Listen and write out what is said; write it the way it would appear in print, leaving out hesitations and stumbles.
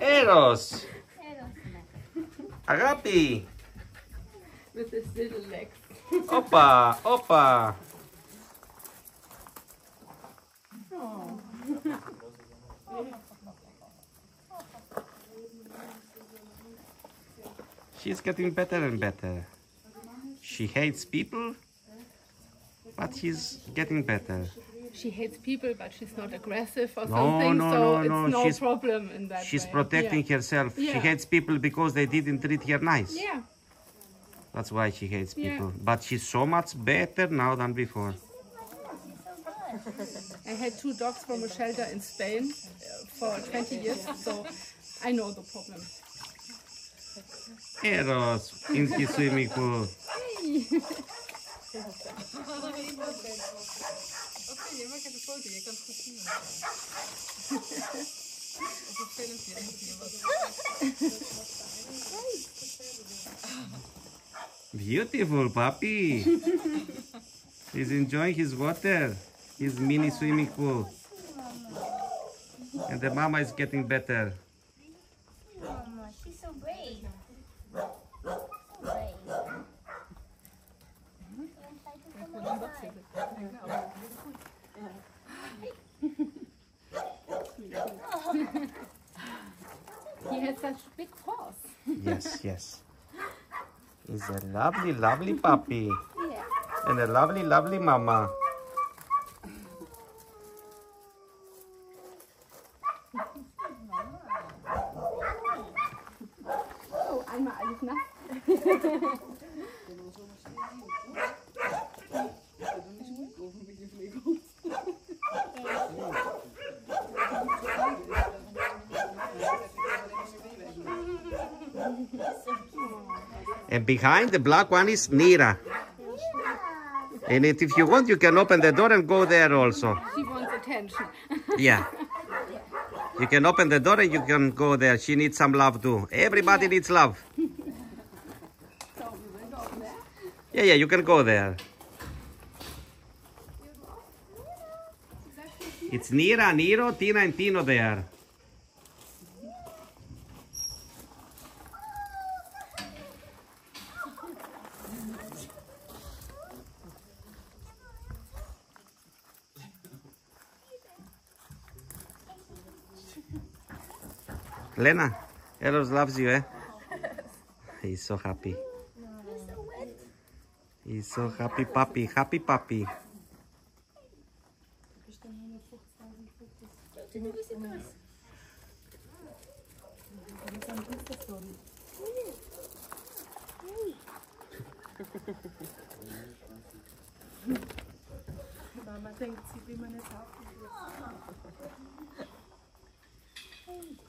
Eros. Agapi. With his little legs. Opa, opa. Oh. She's getting better and better. She hates people, but she's getting better. She hates people, but she's not aggressive or something, so it's no problem in that way. She's protecting herself. Yeah. She hates people because they didn't treat her nice. Yeah. That's why she hates people. Yeah. But she's so much better now than before. I had two dogs from a shelter in Spain for 20 years, so I know the problem. Eros in the swimming pool. Beautiful puppy. He's enjoying his water, his mini swimming pool. And the mama is getting better. Mama, she's so brave. He has such big paws. Yes, yes. He's a lovely, lovely puppy. Yeah. And a lovely, lovely mama. Oh, einmal alles nass. And behind the black one is Nira. And if you want, you can open the door and go there also. She wants attention. Yeah. You can open the door and you can go there. She needs some love too. Everybody needs love. Yeah, yeah, you can go there. It's Nira, Niro, Tina and Tino there. Lena, Eros loves you, eh? He's so happy. He's so happy, puppy, happy puppy. Mama thinks he's happy.